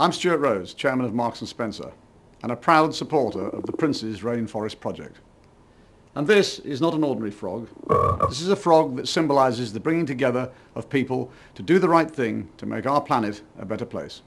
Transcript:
I'm Stuart Rose, Chairman of Marks & Spencer, and a proud supporter of the Prince's Rainforest Project. And this is not an ordinary frog. This is a frog that symbolises the bringing together of people to do the right thing to make our planet a better place.